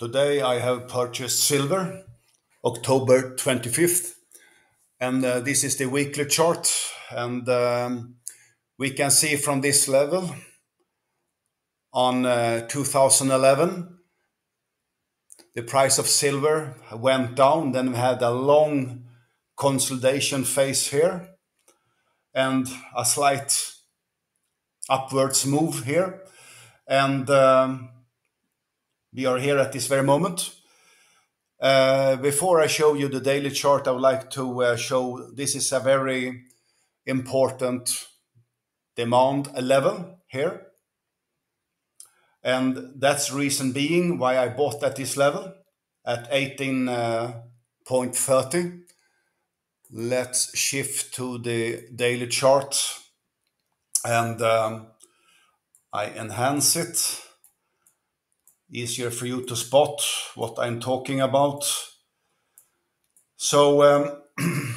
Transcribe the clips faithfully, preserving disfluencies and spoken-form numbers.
Today I have purchased silver, October twenty-fifth, and uh, this is the weekly chart, and um, we can see from this level on uh, two thousand eleven the price of silver went down, then we had a long consolidation phase here and a slight upwards move here, and um, we are here at this very moment. Uh, before I show you the daily chart, I would like to uh, show this is a very important demand level here. And that's reason being why I bought at this level at eighteen point three zero. Let's shift to the daily chart, and um, I enhance it. Easier for you to spot what I'm talking about. So um,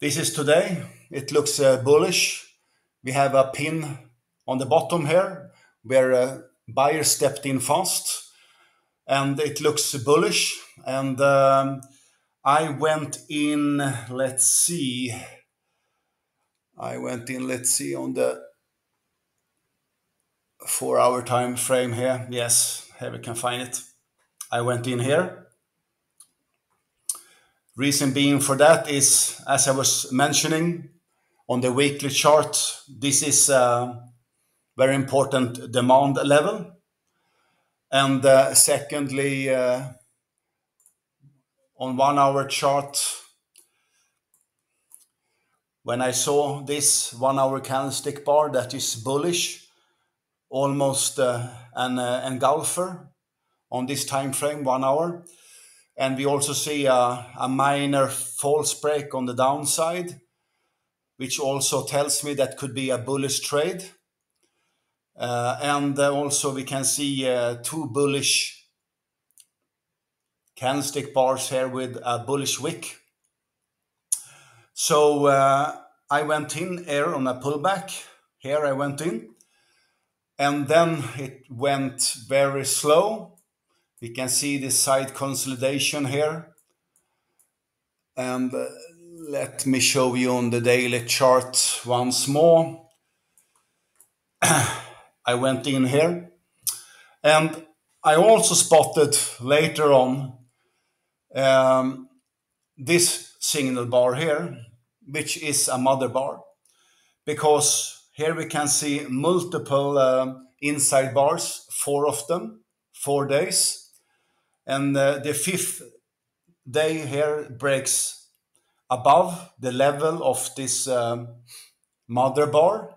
this is today. It looks uh, bullish. We have a pin on the bottom here where uh, buyer stepped in fast, and it looks bullish. And um, I went in, let's see. I went in, let's see, on the four hour time frame here. Yes, here we can find it. I went in here. Reason being for that is, as I was mentioning, on the weekly chart, this is a very important demand level. And uh, secondly, uh, on one hour chart, when I saw this one hour candlestick bar that is bullish, almost uh, an uh, engulfer on this time frame, one hour. And we also see a, a minor false break on the downside, which also tells me that could be a bullish trade. Uh, and also we can see uh, two bullish candlestick bars here with a bullish wick. So uh, I went in here on a pullback. Here I went in. And then it went very slow. We can see this side consolidation here. And uh, let me show you on the daily chart once more. I went in here. And I also spotted later on um, this signal bar here, which is a mother bar, because here we can see multiple uh, inside bars, four of them, four days. And uh, the fifth day here breaks above the level of this um, mother bar.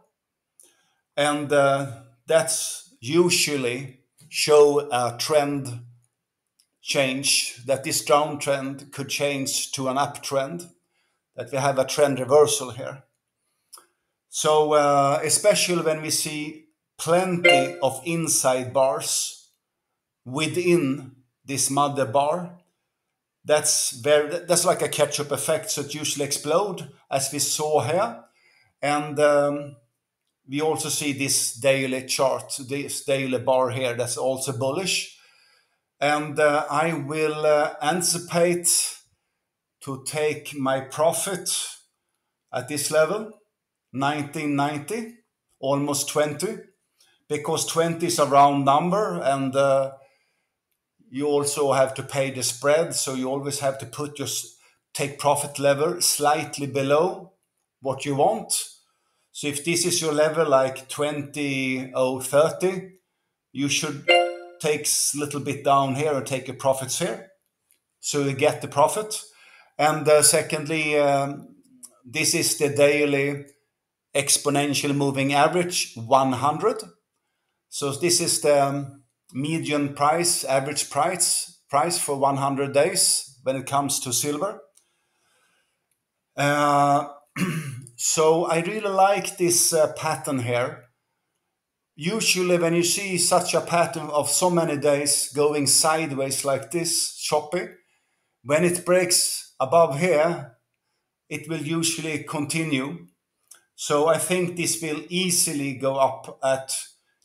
And uh, that's usually show a trend change, that this downtrend could change to an uptrend, that we have a trend reversal here. So uh, especially when we see plenty of inside bars within this mother bar, that's very that's like a catch-up effect. So it usually explodes, as we saw here, and um, we also see this daily chart, this daily bar here, that's also bullish. And uh, I will uh, anticipate to take my profit at this level. nineteen ninety, almost twenty, because twenty is a round number, and uh, you also have to pay the spread, so you always have to put your take profit level slightly below what you want. So if this is your level, like twenty oh thirty, you should take a little bit down here and take your profits here, so you get the profit. And uh, secondly, um, this is the daily exponential moving average one hundred. So this is the median price, average price, price for one hundred days when it comes to silver. Uh, so I really like this uh, pattern here. Usually when you see such a pattern of so many days going sideways like this, choppy, when it breaks above here, it will usually continue. So I think this will easily go up at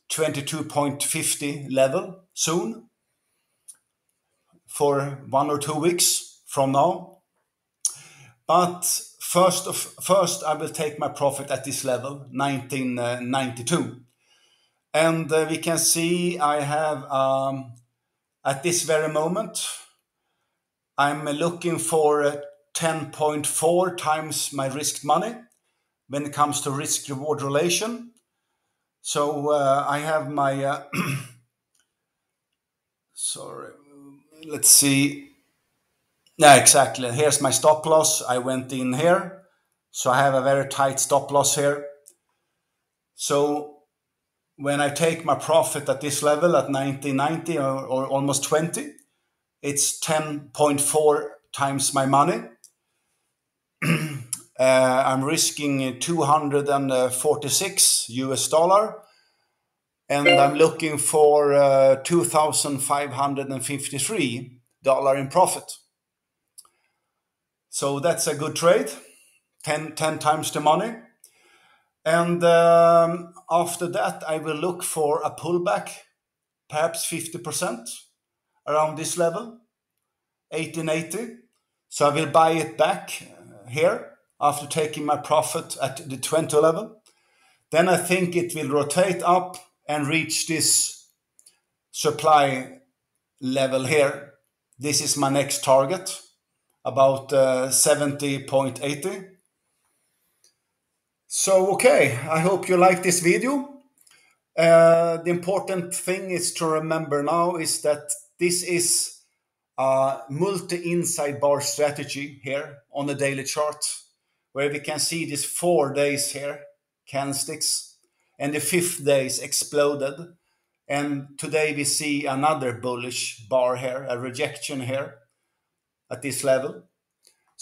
twenty-two point fifty level soon. for one or two weeks from now. But first, of, first I will take my profit at this level, nineteen ninety-two. And uh, we can see I have, um, at this very moment, I'm looking for uh, ten point four times my risked money when it comes to risk-reward relation. So uh, I have my, uh, sorry, let's see. Yeah, exactly. Here's my stop loss. I went in here. So I have a very tight stop loss here. So when I take my profit at this level at nineteen ninety or, or almost twenty, it's ten point four times my money. uh, I'm risking two hundred forty-six U S dollar and I'm looking for uh, two thousand five hundred fifty-three dollars in profit. So that's a good trade, ten, ten times the money. And um, after that, I will look for a pullback, perhaps fifty percent around this level, eighteen eighty. So I will buy it back here after taking my profit at the twenty level. Then I think it will rotate up and reach this supply level here. This is my next target, about uh, seventy point eight zero. So, okay, I hope you like this video. Uh, the important thing is to remember now is that this is a multi-inside bar strategy here on the daily chart, where we can see these four days here, candlesticks, and the fifth days exploded. And today we see another bullish bar here, a rejection here at this level.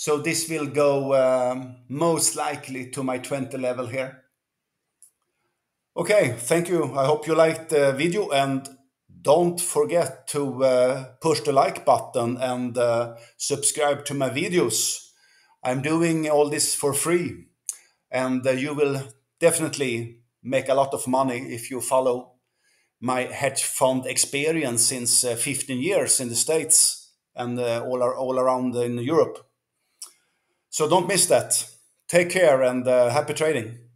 So this will go um, most likely to my twenty level here. Okay, thank you. I hope you liked the video, and don't forget to uh, push the like button and uh, subscribe to my videos. I'm doing all this for free, and uh, you will definitely make a lot of money if you follow my hedge fund experience since uh, fifteen years in the States. And uh, all, are, all around in Europe. So don't miss that. Take care and uh, happy trading.